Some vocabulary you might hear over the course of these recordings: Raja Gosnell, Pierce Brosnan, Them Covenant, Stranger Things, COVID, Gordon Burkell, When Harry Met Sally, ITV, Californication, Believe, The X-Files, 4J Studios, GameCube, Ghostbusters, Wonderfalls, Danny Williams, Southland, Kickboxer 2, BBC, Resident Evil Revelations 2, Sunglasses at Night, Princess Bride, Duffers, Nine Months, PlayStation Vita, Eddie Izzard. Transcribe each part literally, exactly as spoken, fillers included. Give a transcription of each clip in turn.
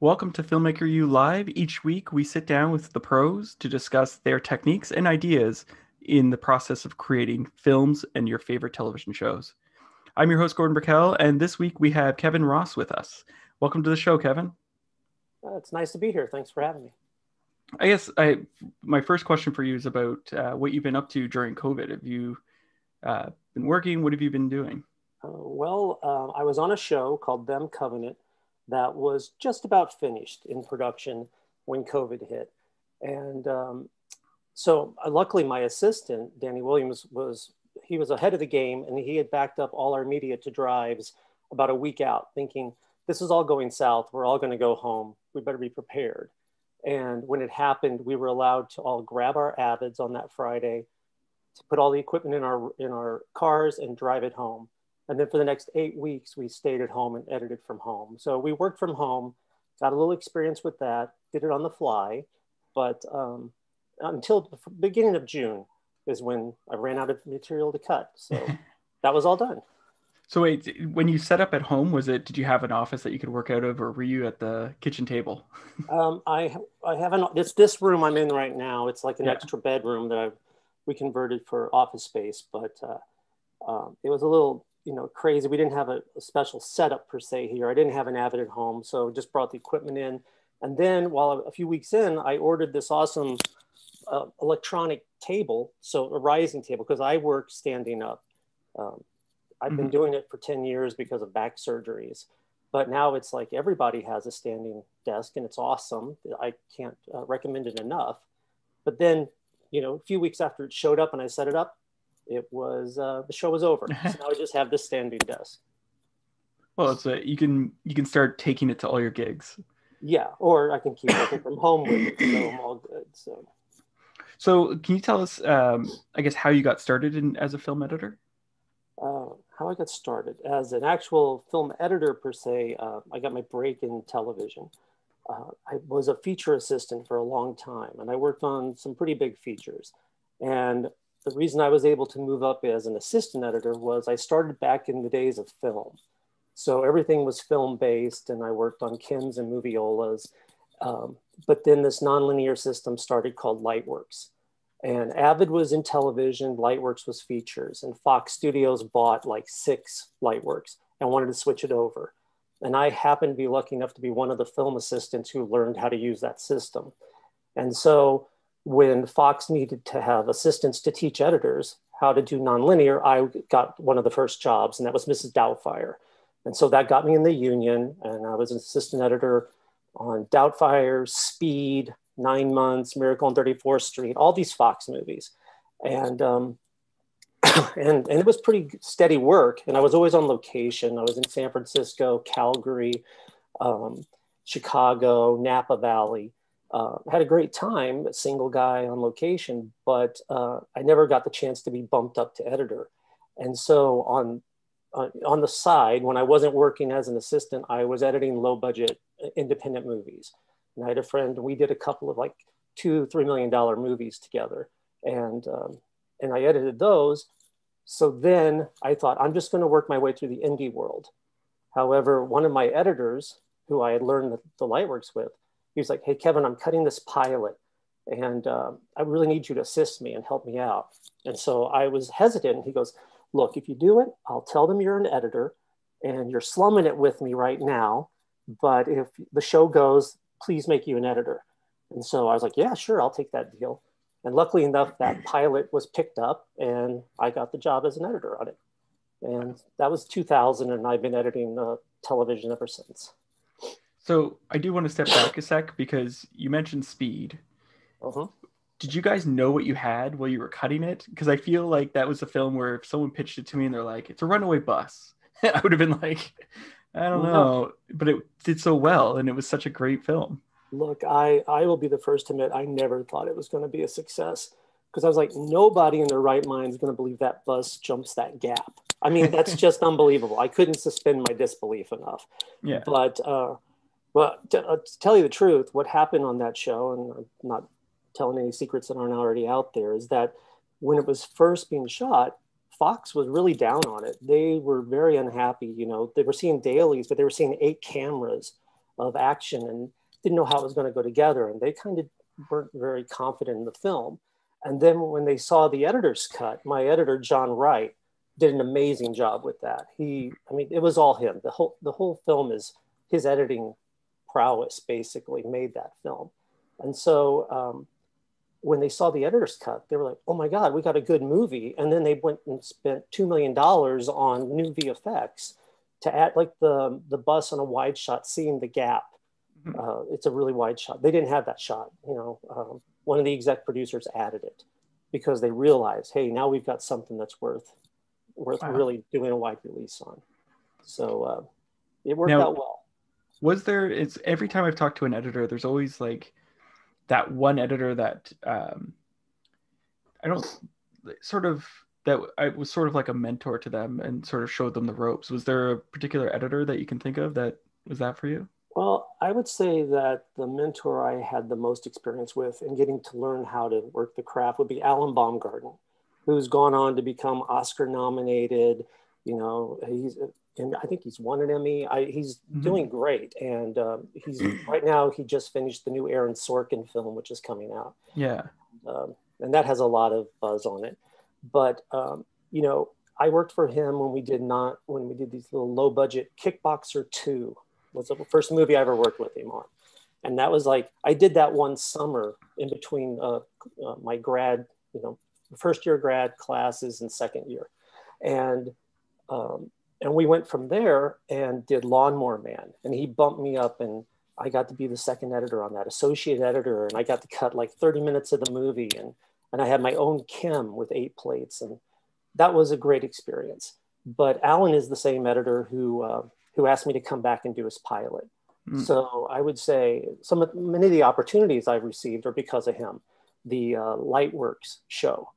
Welcome to Filmmaker U Live. Each week we sit down with the pros to discuss their techniques and ideas in the process of creating films and your favorite television shows. I'm your host, Gordon Burkell, and this week we have Kevin Ross with us. Welcome to the show, Kevin. Uh, it's nice to be here. Thanks for having me. I guess I, my first question for you is about uh, what you've been up to during COVID. Have you uh, been working? What have you been doing? Uh, well, uh, I was on a show called Them Covenant that was just about finished in production when COVID hit. And um, so uh, luckily my assistant, Danny Williams, was, he was ahead of the game, and he had backed up all our media to drives about a week out, thinking this is all going south, we're all gonna go home, we better be prepared. And when it happened, we were allowed to all grab our AVIDs on that Friday, to put all the equipment in our, in our cars and drive it home. And then for the next eight weeks, we stayed at home and edited from home. So we worked from home, got a little experience with that, did it on the fly. But um, until the beginning of June is when I ran out of material to cut. So that was all done. So wait, when you set up at home, was it, did you have an office that you could work out of, or were you at the kitchen table? um, I, I have an, it's this room I'm in right now. It's like an yeah. extra bedroom that I've, we converted for office space, but uh, um, it was a little, you know, crazy. We didn't have a, a special setup per se here. I didn't have an AVID at home, so just brought the equipment in. And then while a few weeks in, I ordered this awesome uh, electronic table. So a rising table, because I work standing up. Um, I've mm-hmm. been doing it for ten years because of back surgeries, but now it's like everybody has a standing desk and it's awesome. I can't uh, recommend it enough. But then, you know, a few weeks after it showed up and I set it up, it was, uh, the show was over. So now I just have this standing desk. Well, it's a, you can, you can start taking it to all your gigs. Yeah. Or I can keep working from home with it. So I'm all good. So, so can you tell us, um, I guess, how you got started in, as a film editor? Uh, how I got started as an actual film editor per se. Uh, I got my break in television. Uh, I was a feature assistant for a long time, and I worked on some pretty big features. And the reason I was able to move up as an assistant editor was I started back in the days of film. So everything was film-based, and I worked on Kims and Moviolas. Um, but then this nonlinear system started called Lightworks. And AVID was in television, Lightworks was features, and Fox Studios bought like six Lightworks and wanted to switch it over. And I happened to be lucky enough to be one of the film assistants who learned how to use that system. And so when Fox needed to have assistants to teach editors how to do nonlinear, I got one of the first jobs, and that was Missus Doubtfire. And so that got me in the union, and I was an assistant editor on Doubtfire, Speed, Nine Months, Miracle on thirty-fourth Street, all these Fox movies. And, um, and, and it was pretty steady work. And I was always on location. I was in San Francisco, Calgary, um, Chicago, Napa Valley. Uh, had a great time, a single guy on location, but uh, I never got the chance to be bumped up to editor. And so on, on, on the side, when I wasn't working as an assistant, I was editing low budget independent movies. And I had a friend, we did a couple of like two, three million dollar movies together. And, um, and I edited those. So then I thought, I'm just gonna work my way through the indie world. However, one of my editors who I had learned the, the Lightworks with, he was like, hey, Kevin, I'm cutting this pilot, and um, I really need you to assist me and help me out. And so I was hesitant. He goes, look, if you do it, I'll tell them you're an editor and you're slumming it with me right now. But if the show goes, please make you an editor. And so I was like, yeah, sure, I'll take that deal. And luckily enough, that pilot was picked up and I got the job as an editor on it. And that was two thousand, and I've been editing uh, television ever since. So I do want to step back a sec, because you mentioned Speed. Uh-huh. Did you guys know what you had while you were cutting it? Because I feel like that was a film where if someone pitched it to me and they're like, it's a runaway bus, I would have been like, I don't know. But it did so well, and it was such a great film. Look, I, I will be the first to admit I never thought it was going to be a success, because I was like, nobody in their right mind is going to believe that bus jumps that gap. I mean, that's just unbelievable. I couldn't suspend my disbelief enough. Yeah. But... Uh, Well, to, uh, to tell you the truth, what happened on that show, and I'm not telling any secrets that aren't already out there, is that when it was first being shot, Fox was really down on it. They were very unhappy, you know. They were seeing dailies, but they were seeing eight cameras of action and didn't know how it was going to go together. And they kind of weren't very confident in the film. And then when they saw the editor's cut, my editor, John Wright, did an amazing job with that. He, I mean, it was all him. The whole, the whole film is his editing prowess basically made that film. And so um, when they saw the editor's cut, they were like, oh my God, we got a good movie. And then they went and spent two million dollars on new V F X to add like the, the bus on a wide shot, seeing the gap. Uh, it's a really wide shot. They didn't have that shot. You know, um, one of the exec producers added it because they realized, hey, now we've got something that's worth worth wow. really doing a wide release on. So uh, it worked now, out well. Was there, it's every time I've talked to an editor, there's always like that one editor that um, I don't sort of, that I was sort of like a mentor to them and sort of showed them the ropes. Was there a particular editor that you can think of that was that for you? Well, I would say that the mentor I had the most experience with and getting to learn how to work the craft would be Alan Baumgarten, who's gone on to become Oscar nominated. You know, he's, and I think he's won an Emmy. I, he's mm-hmm. doing great. And um, he's right now, he just finished the new Aaron Sorkin film, which is coming out. Yeah. Um, and that has a lot of buzz on it. But, um, you know, I worked for him when we did not, when we did these little low budget Kickboxer two. Was the first movie I ever worked with him on. And that was like, I did that one summer in between uh, uh, my grad, you know, first year grad classes and second year. And, um, and we went from there and did Lawnmower Man. And he bumped me up and I got to be the second editor on that, associate editor. And I got to cut like thirty minutes of the movie. And, and I had my own chem with eight plates. And that was a great experience. But Alan is the same editor who, uh, who asked me to come back and do his pilot. Mm. So I would say some of, many of the opportunities I've received are because of him. The uh, Lightworks show.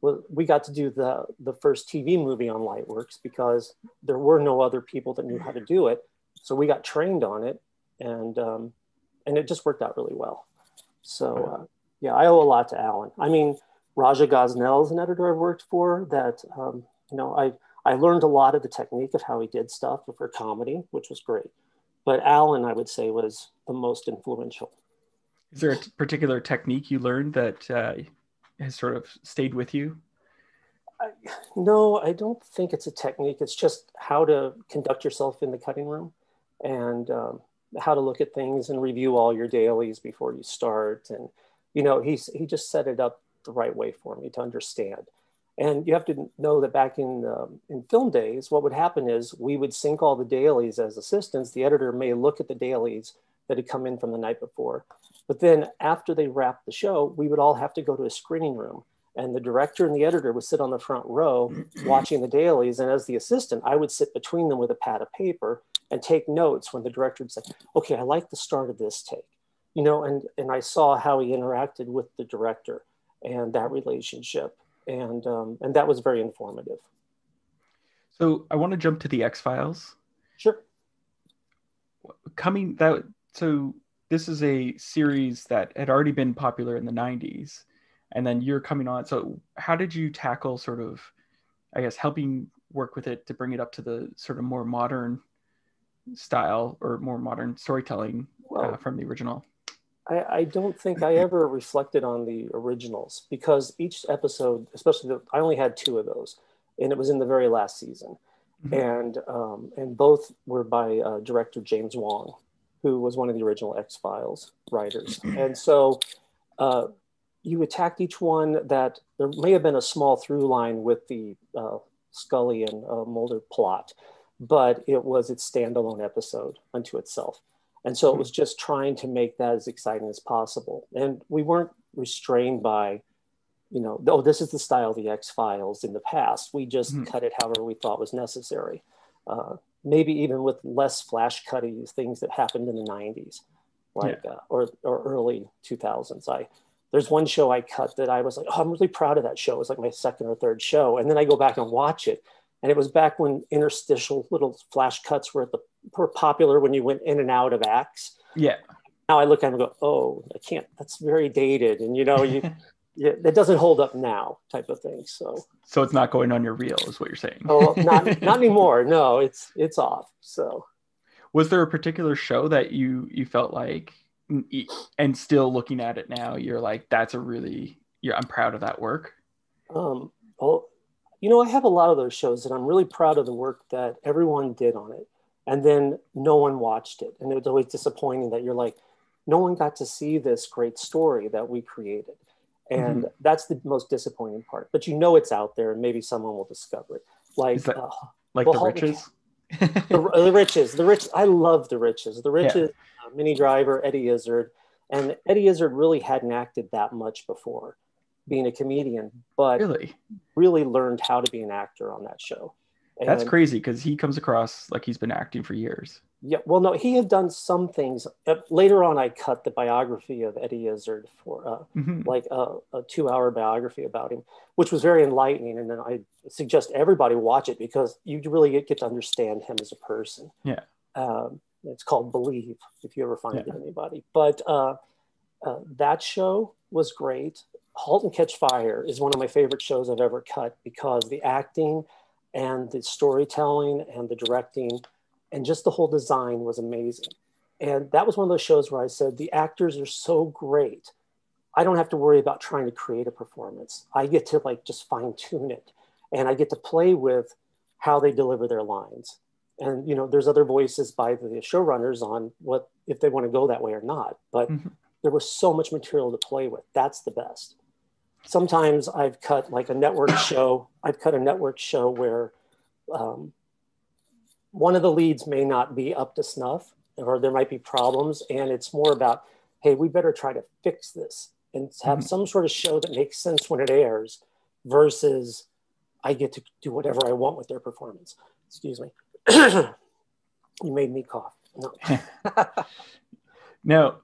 Well, we got to do the, the first T V movie on Lightworks because there were no other people that knew how to do it. So we got trained on it and, um, and it just worked out really well. So uh, yeah, I owe a lot to Alan. I mean, Raja Gosnell is an editor I've worked for that, um, you know, I I learned a lot of the technique of how he did stuff for comedy, which was great. But Alan, I would say, was the most influential. Is there a particular technique you learned that uh, has sort of stayed with you? I, no, I don't think it's a technique. It's just how to conduct yourself in the cutting room and um, how to look at things and review all your dailies before you start. And, you know, he's, he just set it up the right way for me to understand. And you have to know that back in um, in film days, what would happen is we would sync all the dailies as assistants. The editor may look at the dailies that had come in from the night before. But then after they wrapped the show, we would all have to go to a screening room. And the director and the editor would sit on the front row watching the dailies. And as the assistant, I would sit between them with a pad of paper and take notes when the director would say, okay, I like the start of this take. You know, and, and I saw how he interacted with the director and that relationship. And um, and that was very informative. So I want to jump to the X-Files. Sure. Coming that so this is a series that had already been popular in the nineties, and then you're coming on. So how did you tackle sort of, I guess, helping work with it to bring it up to the sort of more modern style or more modern storytelling well, uh, from the original? I, I don't think I ever reflected on the originals because each episode, especially the, I only had two of those, and it was in the very last season. Mm-hmm. And um, and both were by uh, director James Wong, who was one of the original X-Files writers. And so uh, you attacked each one that there may have been a small through line with the uh, Scully and uh, Mulder plot, but it was its standalone episode unto itself. And so it was just trying to make that as exciting as possible. And we weren't restrained by, you know, oh, this is the style of the X-Files in the past. We just mm-hmm. cut it however we thought was necessary. Uh, maybe even with less flash cutting things that happened in the nineties, like yeah. uh, or, or early two thousands. I There's one show I cut that I was like, oh, I'm really proud of that show. It was like my second or third show. And then I go back and watch it. And it was back when interstitial little flash cuts were at the were popular when you went in and out of acts. Yeah. Now I look at them and go, oh, I can't, that's very dated. And you know, you, you that doesn't hold up now type of thing. So So it's not going on your reel is what you're saying. Oh, not not anymore. No, it's it's off. So Was there a particular show that you you felt like, and still looking at it now, you're like, that's a really, you're, I'm proud of that work? Um, well, you know, I have a lot of those shows that I'm really proud of the work that everyone did on it. And then no one watched it. And it's always disappointing that you're like, no one got to see this great story that we created. And mm-hmm. that's the most disappointing part. But you know it's out there and maybe someone will discover it. Like, that, uh, like well, The Riches? the, the Riches. The Riches. I love The Riches. The Riches, yeah. uh, Minnie Driver, Eddie Izzard. And Eddie Izzard really hadn't acted that much before being a comedian, but really, really learned how to be an actor on that show. And that's crazy because he comes across like he's been acting for years. Yeah, well, no, he had done some things. Later on, I cut the biography of Eddie Izzard for uh, mm-hmm. like a, a two-hour biography about him, which was very enlightening. And then I suggest everybody watch it because you really get to understand him as a person. Yeah, um, it's called Believe, if you ever find yeah. it, anybody. But uh, uh, that show was great. Halt and Catch Fire is one of my favorite shows I've ever cut because the acting and the storytelling and the directing and just the whole design was amazing. And that was one of those shows where I said, the actors are so great. I don't have to worry about trying to create a performance. I get to like just fine tune it. And I get to play with how they deliver their lines. And, you know, there's other voices by the showrunners on what, if they want to go that way or not, but mm-hmm. there was so much material to play with. That's the best. Sometimes I've cut like a network show. I've cut a network show where um, one of the leads may not be up to snuff or there might be problems. And it's more about, hey, we better try to fix this and have mm-hmm. some sort of show that makes sense when it airs versus I get to do whatever I want with their performance. Excuse me. You made me cough. No. Now,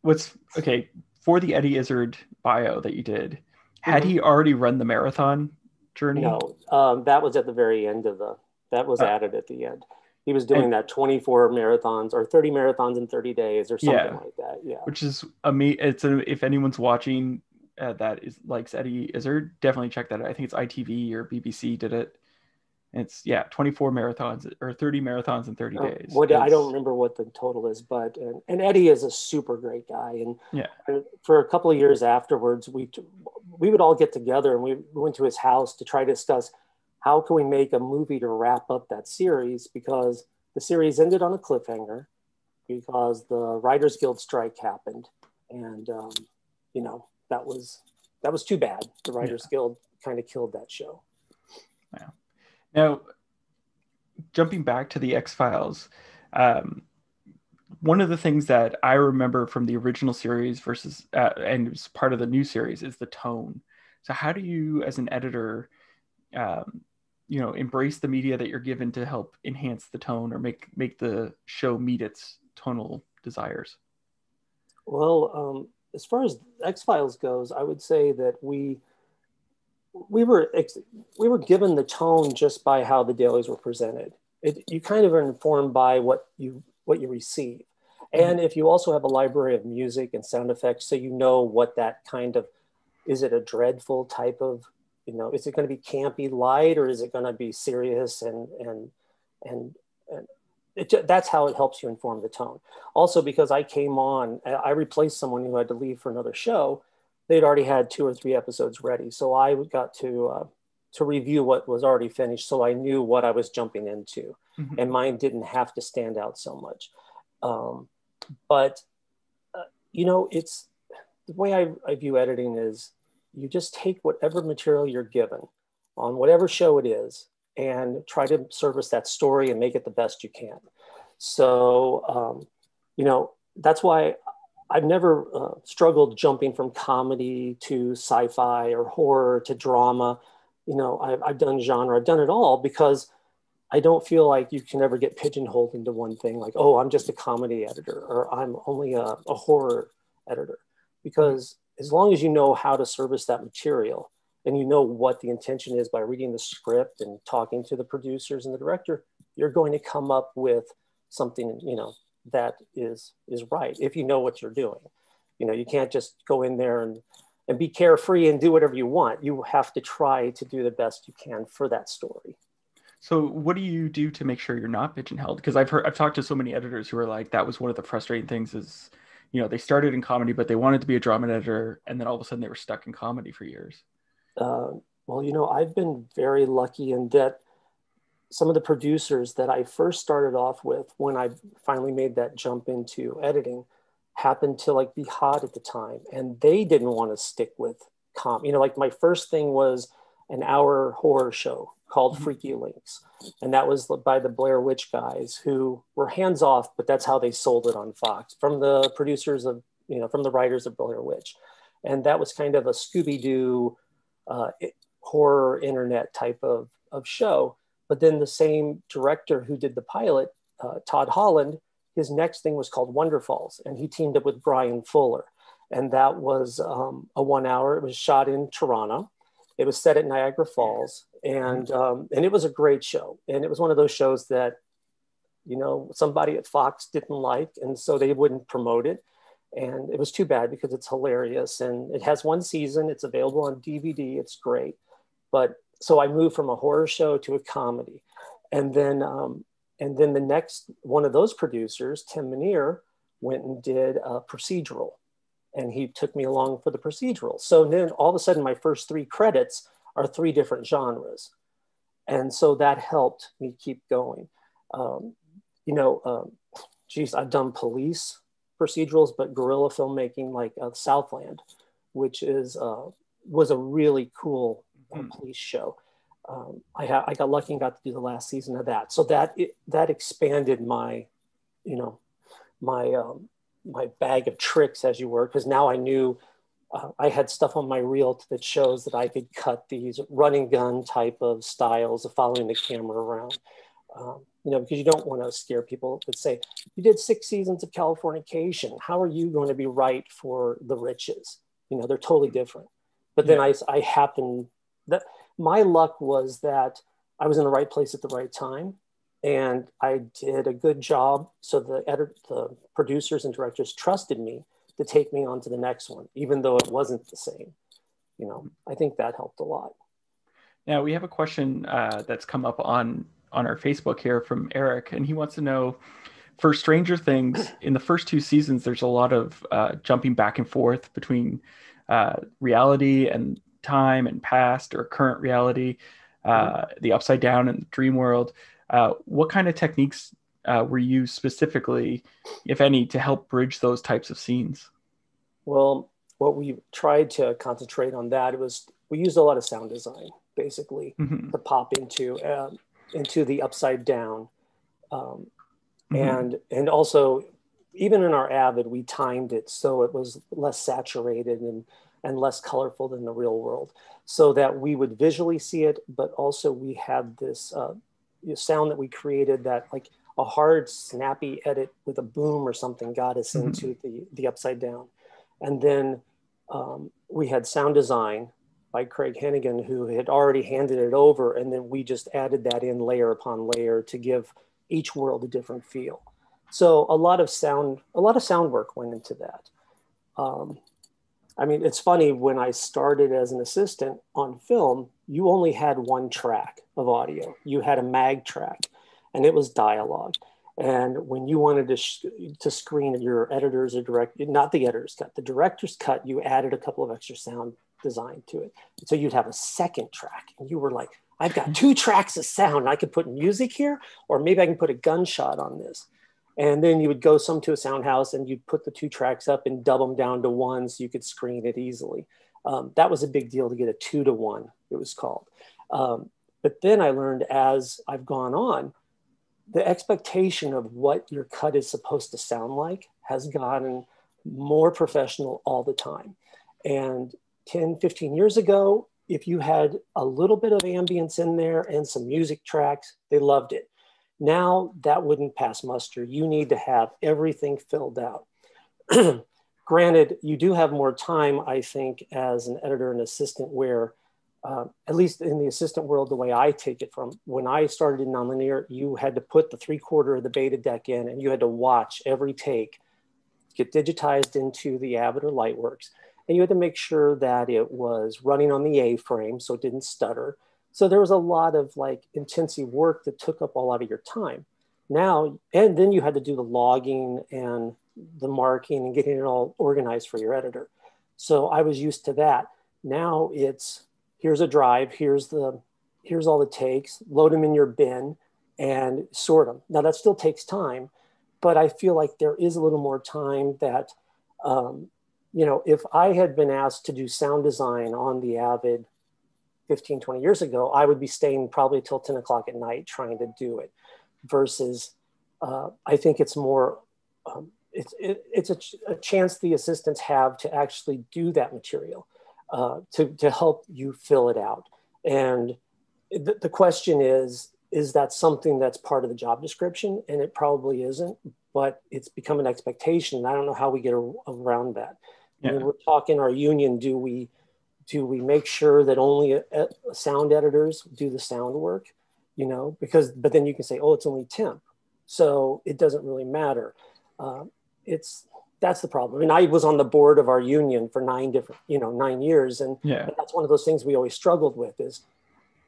what's, okay, for the Eddie Izzard bio that you did, had he already run the marathon journey? No, um, that was at the very end of the, that was oh. added at the end. He was doing and, that twenty-four marathons or thirty marathons in thirty days or something yeah, like that. Yeah. Which is, amazing. It's a, if anyone's watching uh, that is likes Eddie Izzard, definitely check that out. I think it's I T V or B B C did it. And it's, yeah, twenty-four marathons or thirty marathons in thirty days. What, I don't remember what the total is, but, and, and Eddie is a super great guy. And yeah. for a couple of years afterwards, we we would all get together and we went to his house to try to discuss how can we make a movie to wrap up that series, because the series ended on a cliffhanger because the Writers Guild strike happened. And, um, you know, that was, that was too bad. The Writers yeah. Guild kind of killed that show. Yeah. Now, jumping back to the X-Files, um, one of the things that I remember from the original series versus uh, and it's part of the new series is the tone. So how do you, as an editor, um, you know, embrace the media that you're given to help enhance the tone or make make the show meet its tonal desires? Well, um, as far as X-Files goes, I would say that we. We were we were given the tone just by how the dailies were presented. It, you kind of are informed by what you what you receive, and if you also have a library of music and sound effects, so you know what that kind of is. It a dreadful type of, you know, is it going to be campy light or is it going to be serious and and and, and it, that's how it helps you inform the tone. Also, because I came on, I replaced someone who had to leave for another show. They'd already had two or three episodes ready. So I got to uh, to review what was already finished. So I knew what I was jumping into mm-hmm. and mine didn't have to stand out so much. Um, but, uh, you know, it's the way I, I view editing is you just take whatever material you're given on whatever show it is and try to service that story and make it the best you can. So, um, you know, that's why I've never uh, struggled jumping from comedy to sci-fi or horror to drama. You know, I've, I've done genre, I've done it all because I don't feel like you can ever get pigeonholed into one thing. Like, oh, I'm just a comedy editor or I'm only a, a horror editor. Because as long as you know how to service that material and you know what the intention is by reading the script and talking to the producers and the director, you're going to come up with something, you know, that is is right if you know what you're doing. You know, you can't just go in there and, and be carefree and do whatever you want. You have to try to do the best you can for that story. So what do you do to make sure you're not pigeonholed? Because I've heard, I've talked to so many editors who are like, that was one of the frustrating things is, you know, they started in comedy, but they wanted to be a drama editor. And then all of a sudden they were stuck in comedy for years. Uh, well, you know, I've been very lucky in that some of the producers that I first started off with when I finally made that jump into editing happened to like be hot at the time. And they didn't want to stick with com. You know, like my first thing was an hour horror show called Freaky Links. And that was by the Blair Witch guys who were hands off, but that's how they sold it on Fox from the producers of, you know, from the writers of Blair Witch. And that was kind of a Scooby-Doo uh, horror internet type of, of show. But then the same director who did the pilot, uh, Todd Holland, his next thing was called Wonderfalls. And he teamed up with Brian Fuller. And that was um, a one hour, it was shot in Toronto. It was set at Niagara Falls, and um, and it was a great show. And it was one of those shows that, you know, somebody at Fox didn't like, and so they wouldn't promote it. And it was too bad because it's hilarious. And it has one season, it's available on D V D, it's great. But so I moved from a horror show to a comedy. And then, um, and then the next one of those producers, Tim Minear, went and did a procedural. And he took me along for the procedural. So then all of a sudden my first three credits are three different genres. And so that helped me keep going. Um, you know, um, geez, I've done police procedurals, but guerrilla filmmaking like uh, Southland, which is, uh, was a really cool uh, police show. Um, I, ha I got lucky and got to do the last season of that. So that, it, that expanded my, you know, my, um, my bag of tricks, as you were, because now I knew uh, I had stuff on my reel that shows that I could cut these running gun type of styles of following the camera around, um, you know, because you don't want to scare people that say, you did six seasons of Californication. How are you going to be right for The Riches? You know, they're totally different. But then yeah. I, I happened, that my luck was that I was in the right place at the right time. And I did a good job. So the, editor, the producers and directors trusted me to take me on to the next one, even though it wasn't the same. You know, I think that helped a lot. Now we have a question uh, that's come up on, on our Facebook here from Eric. And he wants to know, for Stranger Things, in the first two seasons, there's a lot of uh, jumping back and forth between uh, reality and time and past or current reality, uh, the upside down and the dream world. Uh, what kind of techniques uh, were you specifically, if any, to help bridge those types of scenes? Well, what we tried to concentrate on that it was we used a lot of sound design, basically, mm-hmm. to pop into uh, into the upside down, um, mm-hmm. and and also even in our AVID we timed it so it was less saturated and and less colorful than the real world, so that we would visually see it, but also we had this. Uh, sound that we created that like a hard snappy edit with a boom or something got us mm-hmm. into the, the upside down. And then um, we had sound design by Craig Hennigan, who had already handed it over. And then we just added that in layer upon layer to give each world a different feel. So a lot of sound, a lot of sound work went into that. Um, I mean, it's funny, when I started as an assistant on film, you only had one track of audio. You had a mag track and it was dialogue. And when you wanted to, sh to screen your editor's or direct, not the editor's cut, the director's cut, you added a couple of extra sound design to it. So you'd have a second track and you were like, I've got two tracks of sound. I could put music here, or maybe I can put a gunshot on this. And then you would go some to a sound house and you'd put the two tracks up and dub them down to one so you could screen it easily. Um, that was a big deal to get a two to one, it was called. Um, but then I learned as I've gone on, the expectation of what your cut is supposed to sound like has gotten more professional all the time. And ten, fifteen years ago, if you had a little bit of ambience in there and some music tracks, they loved it. Now that wouldn't pass muster. You need to have everything filled out. Granted, you do have more time, I think, as an editor and assistant where, uh, at least in the assistant world, the way I take it from, when I started in Nonlinear, you had to put the three quarter of the beta deck in and you had to watch every take get digitized into the AVID or Lightworks. And you had to make sure that it was running on the A frame so it didn't stutter. So there was a lot of like intensive work that took up a lot of your time. Now, and then you had to do the logging and the marking and getting it all organized for your editor. So I was used to that. Now it's, here's a drive, here's the, here's all the takes, load them in your bin and sort them. Now that still takes time, but I feel like there is a little more time that, um, you know, if I had been asked to do sound design on the Avid fifteen, twenty years ago, I would be staying probably till ten o'clock at night trying to do it. Versus, uh, I think it's more, um, it's, it, it's a, ch a chance the assistants have to actually do that material, uh, to, to help you fill it out. And th the question is, is that something that's part of the job description? And it probably isn't, but it's become an expectation. I don't know how we get a around that. Yeah. When we're talking our union, do we, do we make sure that only a, a sound editors do the sound work? You know, because, but then you can say, oh, it's only temp, so it doesn't really matter. Um, it's, that's the problem. I mean, I was on the board of our union for nine different, you know, nine years. And, yeah. and that's one of those things we always struggled with is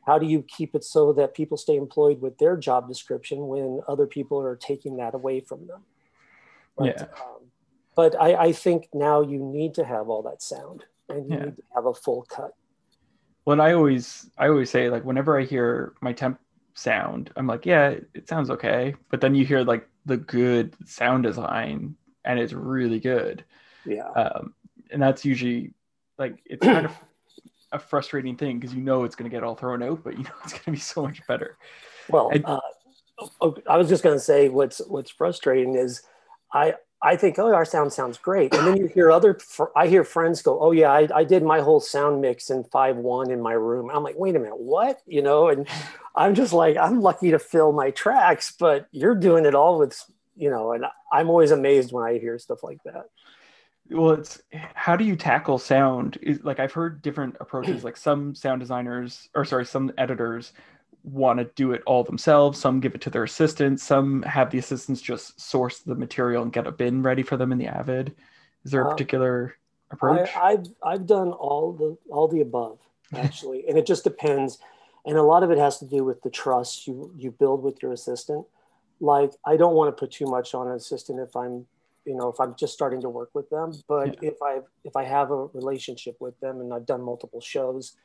how do you keep it so that people stay employed with their job description when other people are taking that away from them? But, yeah. um, but I, I think now you need to have all that sound and you yeah. need to have a full cut. Well, I always, I always say, like, whenever I hear my temp sound, I'm like, yeah, it sounds okay, but then you hear like the good sound design and it's really good. Yeah. Um, and that's usually like, it's kind of a frustrating thing because you know it's going to get all thrown out, but you know it's going to be so much better. Well, and, uh, I was just going to say what's what's frustrating is I I think, oh, our sound sounds great, and then you hear other fr I hear friends go, oh yeah, I, I did my whole sound mix in five one in my room. I'm like, wait a minute, what? You know, and I'm just like, I'm lucky to fill my tracks, but you're doing it all with, you know, and I'm always amazed when I hear stuff like that. Well, it's, how do you tackle sound? Is, like, I've heard different approaches, like some sound designers, or sorry, some editors want to do it all themselves. Some give it to their assistants. Some have the assistants just source the material and get a bin ready for them in the Avid. Is there a particular um, approach? I, I've, I've done all the, all the above, actually. And it just depends. And a lot of it has to do with the trust you, you build with your assistant. Like, I don't want to put too much on an assistant if I'm, you know, if I'm just starting to work with them, but yeah. if I if I have a relationship with them and I've done multiple shows,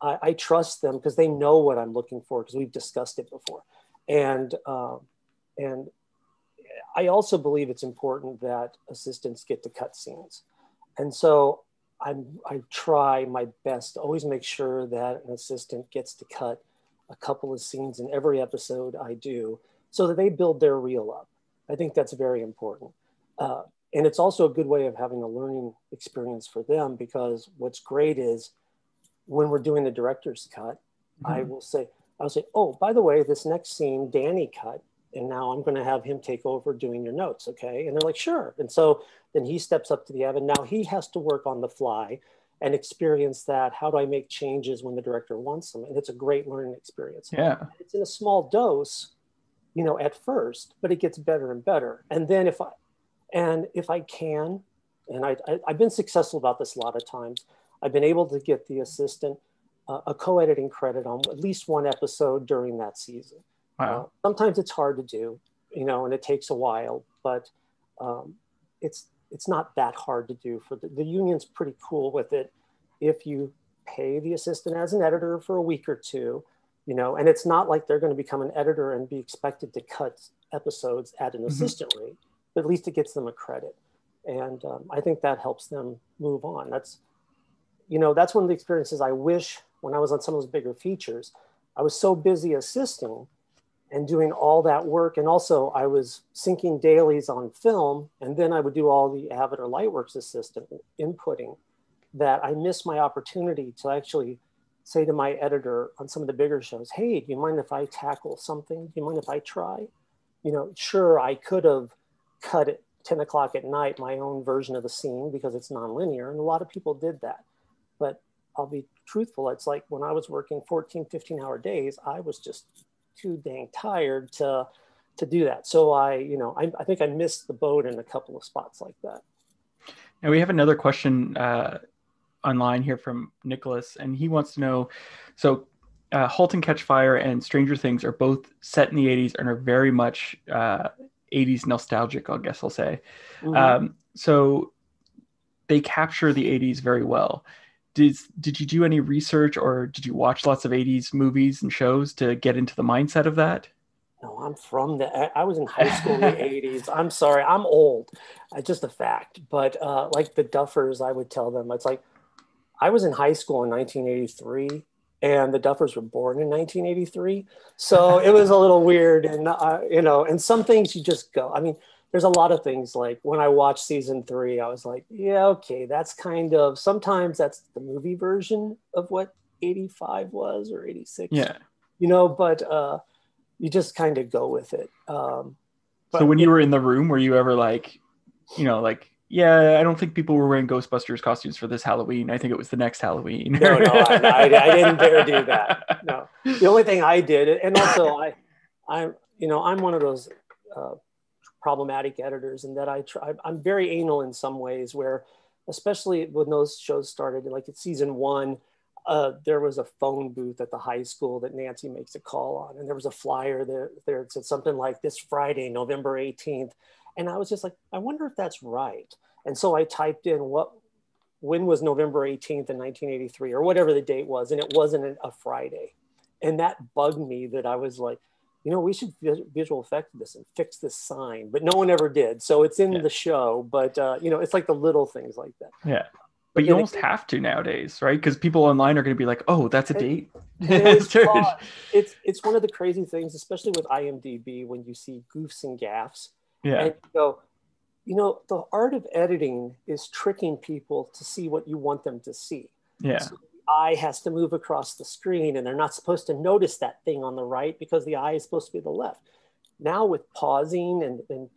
I, I trust them because they know what I'm looking for because we've discussed it before. And, um, and I also believe it's important that assistants get to cut scenes. And so I'm, I try my best to always make sure that an assistant gets to cut a couple of scenes in every episode I do so that they build their reel up. I think that's very important. Uh, and it's also a good way of having a learning experience for them, because what's great is when we're doing the director's cut, mm-hmm. I will say, I'll say, oh, by the way, this next scene, Danny cut, and now I'm going to have him take over doing your notes, okay? And they're like, sure. And so then he steps up to the Avid. Now he has to work on the fly and experience that. How do I make changes when the director wants them? And it's a great learning experience. Yeah, it's in a small dose, you know, at first, but it gets better and better. And then if I, And if I can, and I, I, I've been successful about this a lot of times, I've been able to get the assistant uh, a co-editing credit on at least one episode during that season. Wow. Uh, sometimes it's hard to do, you know, and it takes a while, but um, it's, it's not that hard to do. For the, the union's pretty cool with it. If you pay the assistant as an editor for a week or two, you know, and it's not like they're going to become an editor and be expected to cut episodes at an mm-hmm. assistant rate. But at least it gets them a credit. And um, I think that helps them move on. That's, you know, that's one of the experiences I wish when I was on some of those bigger features, I was so busy assisting and doing all that work. And also I was syncing dailies on film. And then I would do all the Avid or Lightworks assistant inputting, that I missed my opportunity to actually say to my editor on some of the bigger shows, hey, do you mind if I tackle something? Do you mind if I try? You know, sure, I could have cut at ten o'clock at night my own version of the scene because it's nonlinear, and a lot of people did that. But I'll be truthful, it's like when I was working fourteen, fifteen hour days, I was just too dang tired to to do that. So I, you know, I, I think I missed the boat in a couple of spots like that. Now we have another question uh, online here from Nicholas, and he wants to know, so uh, Halt and Catch Fire and Stranger Things are both set in the eighties and are very much uh, eighties nostalgic, I guess I'll say. Mm-hmm. Um, so they capture the eighties very well. Did, did you do any research or did you watch lots of eighties movies and shows to get into the mindset of that? No, I'm from the, I was in high school in the eighties. I'm sorry, I'm old. It's just a fact. But uh, like the Duffers, I would tell them, it's like, I was in high school in nineteen eighty-three and the Duffers were born in nineteen eighty-three. So it was a little weird. And, uh, you know, and some things you just go, I mean, there's a lot of things like when I watched season three, I was like, yeah, okay, that's kind of, sometimes that's the movie version of what eighty-five was or eighty-six. Yeah. You know, but uh, you just kind of go with it. Um, but, so when you, you know, were in the room, were you ever like, you know, like, yeah, I don't think people were wearing Ghostbusters costumes for this Halloween. I think it was the next Halloween. no, no, I, I, I didn't dare do that. No, the only thing I did, and also I, I'm, you know, I'm one of those uh, problematic editors, in that I try. I'm very anal in some ways. Where, especially when those shows started, like at season one, uh, there was a phone booth at the high school that Nancy makes a call on, and there was a flyer there. There it said something like, "This Friday, November eighteenth." And I was just like, I wonder if that's right. And so I typed in what, when was November eighteenth in nineteen eighty-three, or whatever the date was, and it wasn't a Friday. And that bugged me, that I was like, you know, we should visual effect this and fix this sign, but no one ever did. So it's in yeah. the show, but uh, you know, it's like the little things like that. Yeah. But, but you almost it, have to nowadays, right? Because people online are going to be like, oh, that's a date. It's, it's, it's one of the crazy things, especially with I M D B, when you see goofs and gaffes. Yeah. And so, you know, the art of editing is tricking people to see what you want them to see. Yeah. So the eye has to move across the screen, and they're not supposed to notice that thing on the right because the eye is supposed to be the left. Now with pausing and, and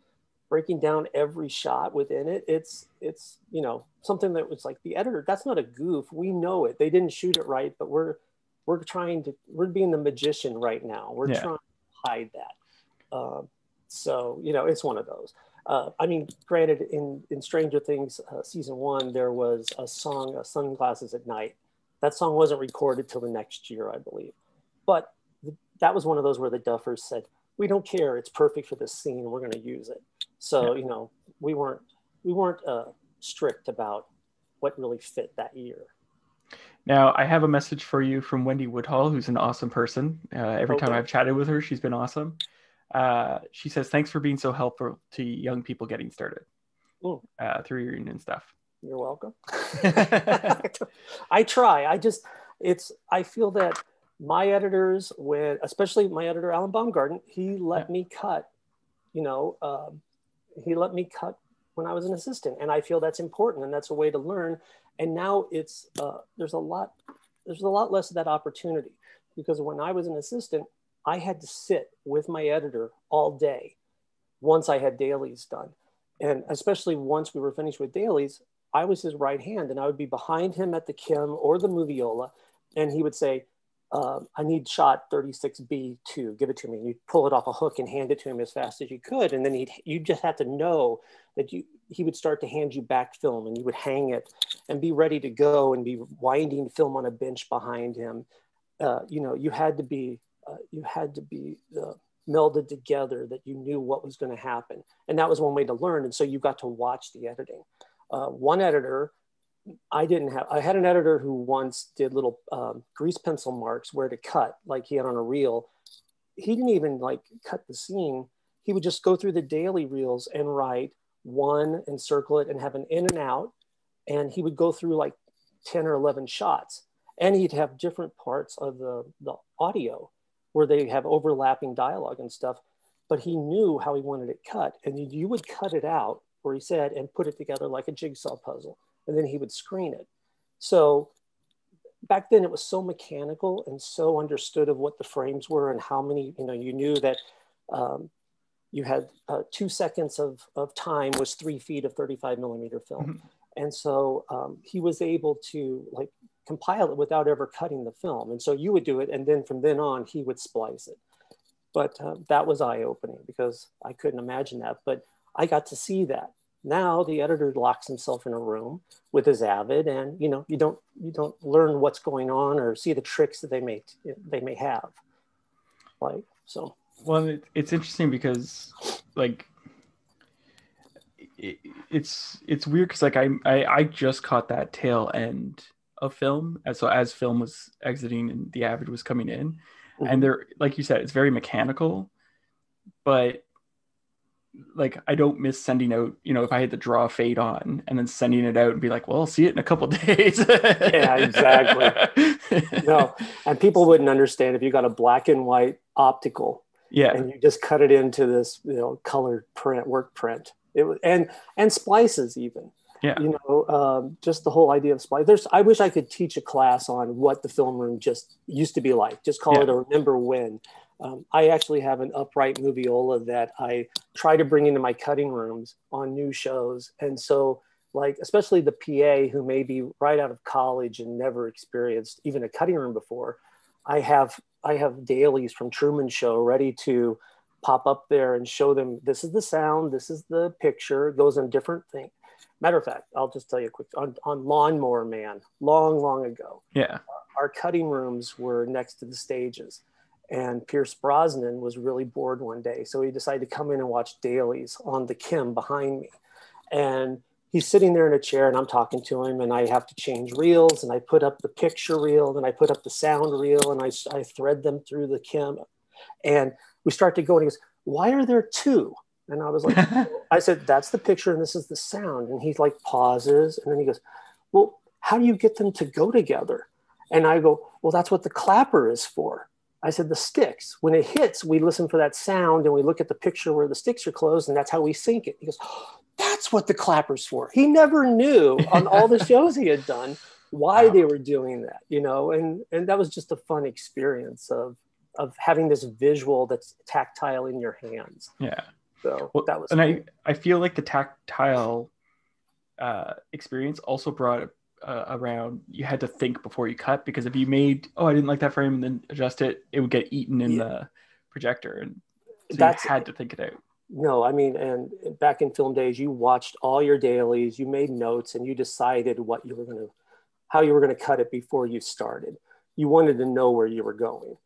breaking down every shot within it, it's, it's, you know, something that was like the editor, that's not a goof. We know it. They didn't shoot it right, but we're, we're trying to, we're being the magician right now. We're yeah. trying to hide that. Um, So, you know, it's one of those. Uh, I mean, granted, in, in Stranger Things uh, season one, there was a song, uh, Sunglasses at Night. That song wasn't recorded till the next year, I believe. But th- that was one of those where the Duffers said, we don't care. It's perfect for this scene. We're going to use it. So, yeah. you know, we weren't, we weren't uh, strict about what really fit that year. Now, I have a message for you from Wendy Woodhull, who's an awesome person. Uh, every okay. time I've chatted with her, she's been awesome. Uh, she says, thanks for being so helpful to young people getting started uh, through your union stuff. You're welcome. I try. I just, it's, I feel that my editors, when, especially my editor, Alan Baumgarten, he let yeah. me cut, you know, um, he let me cut when I was an assistant. And I feel that's important, and that's a way to learn. And now it's, uh, there's a lot, there's a lot less of that opportunity, because when I was an assistant, I had to sit with my editor all day once I had dailies done. And especially once we were finished with dailies, I was his right hand, and I would be behind him at the Kim or the Moviola, and he would say, uh, I need shot thirty-six B two, give it to me. And you'd pull it off a hook and hand it to him as fast as you could. And then he'd, you just had to know that you, he would start to hand you back film, and you would hang it and be ready to go and be winding film on a bench behind him. Uh, you know, you had to be, Uh, you had to be uh, melded together, that you knew what was going to happen. And that was one way to learn. And so you got to watch the editing. Uh, one editor, I didn't have, I had an editor who once did little um, grease pencil marks where to cut, like he had on a reel. He didn't even like cut the scene. He would just go through the daily reels and write one and circle it and have an in and out. And he would go through like ten or eleven shots. And he'd have different parts of the, the audio where they have overlapping dialogue and stuff, but he knew how he wanted it cut. And you would cut it out where he said and put it together like a jigsaw puzzle. And then he would screen it. So back then it was so mechanical and so understood of what the frames were and how many, you know, you knew that um, you had uh, two seconds of, of time was three feet of thirty-five millimeter film. Mm-hmm. And so um, he was able to like compile it without ever cutting the film. And so you would do it, and then from then on, he would splice it. But uh, that was eye-opening, because I couldn't imagine that, but I got to see that. Now the editor locks himself in a room with his Avid, and you know, you don't you don't learn what's going on or see the tricks that they may they may have. Like so. Well, it's interesting because like it, it's it's weird because like I, I I just caught that tail end of film, and so as film was exiting and the Avid was coming in, mm-hmm. and they're like you said, it's very mechanical, but like I don't miss sending out, you know, if I had to draw a fade on and then sending it out and be like, well, I'll see it in a couple of days. Yeah, exactly. No, and people wouldn't understand if you got a black and white optical, yeah, and you just cut it into this, you know, colored print, work print. It was, and and splices even. Yeah, you know, um, just the whole idea of splice. There's, I wish I could teach a class on what the film room just used to be like. Just call yeah. it a remember when. Um, I actually have an upright moviola that I try to bring into my cutting rooms on new shows. And so like, especially the P A who may be right out of college and never experienced even a cutting room before, I have, I have dailies from Truman Show ready to pop up there and show them, this is the sound, this is the picture, it goes on different things. Matter of fact, I'll just tell you a quick, on, on Lawnmower Man, long, long ago, yeah, our, our cutting rooms were next to the stages. And Pierce Brosnan was really bored one day. So he decided to come in and watch dailies on the Kim behind me. And he's sitting there in a chair and I'm talking to him and I have to change reels and I put up the picture reel and I put up the sound reel and I, I thread them through the Kim. And we start to go and he goes, why are there two? And I was like, I said, that's the picture and this is the sound. And he like pauses and then he goes, well, how do you get them to go together? And I go, well, that's what the clapper is for. I said, the sticks, when it hits, we listen for that sound and we look at the picture where the sticks are closed and that's how we sync it. He goes, oh, that's what the clapper's for. He never knew on all the shows he had done why wow. they were doing that, you know, and, and that was just a fun experience of, of having this visual that's tactile in your hands. Yeah. So well, that was And cool. I, I feel like the tactile uh, experience also brought Uh, around you had to think before you cut, because if you made, oh, I didn't like that frame and then adjust it, it would get eaten in yeah. the projector, and so that's you had to think it out. No, I mean, and back in film days, you watched all your dailies, you made notes, and you decided what you were going to, how you were going to cut it before you started. You wanted to know where you were going.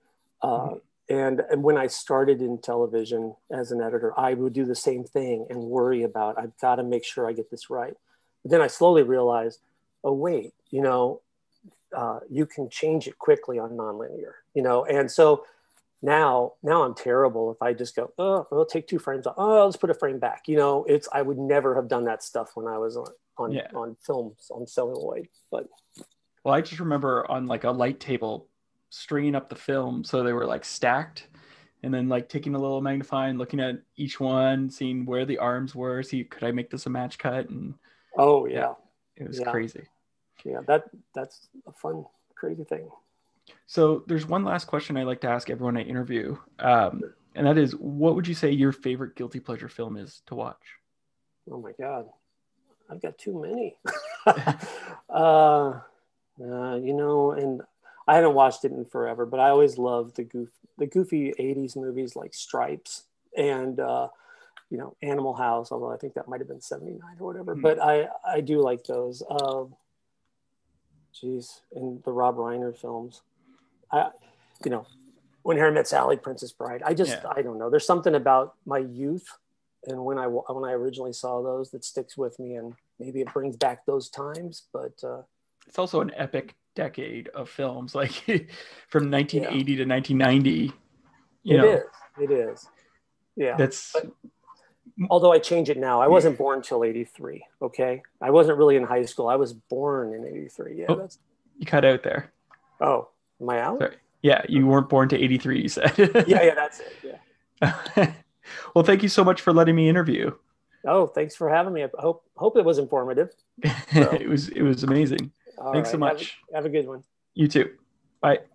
Mm-hmm. uh, and and when I started in television as an editor, I would do the same thing and worry about, I've got to make sure I get this right. But then I slowly realized, oh wait, you know, uh, you can change it quickly on nonlinear, you know? And so now, now I'm terrible if I just go, oh, I'll take two frames off. Oh, let's put a frame back. You know, it's, I would never have done that stuff when I was on, on, yeah. on films, on celluloid, but. Well, I just remember on like a light table stringing up the film. So they were like stacked, and then like taking a little magnifying, looking at each one, seeing where the arms were, see, could I make this a match cut? And oh yeah. yeah. It was yeah. crazy. Yeah, that that's a fun, crazy thing. So there's one last question I like to ask everyone I interview, um, and that is, what would you say your favorite guilty pleasure film is to watch? Oh my God, I've got too many. uh, uh, you know, and I haven't watched it in forever, but I always love the goof, the goofy eighties movies like Stripes and. Uh, You know, Animal House, although I think that might have been seventy-nine or whatever, mm. but I, I do like those. Um, geez, and the Rob Reiner films. I, you know, When Harry Met Sally, Princess Bride. I just, yeah. I don't know. There's something about my youth and when I when I originally saw those that sticks with me, and maybe it brings back those times. But uh, it's also an epic decade of films, like from nineteen eighty yeah. to nineteen ninety. You it know, is. It is. Yeah. That's. But, although I change it now, I wasn't yeah. born till eighty-three. Okay, I wasn't really in high school. I was born in eighty-three. Yeah, oh, that's... you cut out there. Oh, am I out? Sorry. Yeah, you weren't born to eighty-three. You said. yeah, yeah, that's it. Yeah. Well, thank you so much for letting me interview. Oh, thanks for having me. I hope hope it was informative. So. it was it was amazing. All thanks right. so much. Have a, have a good one. You too. Bye.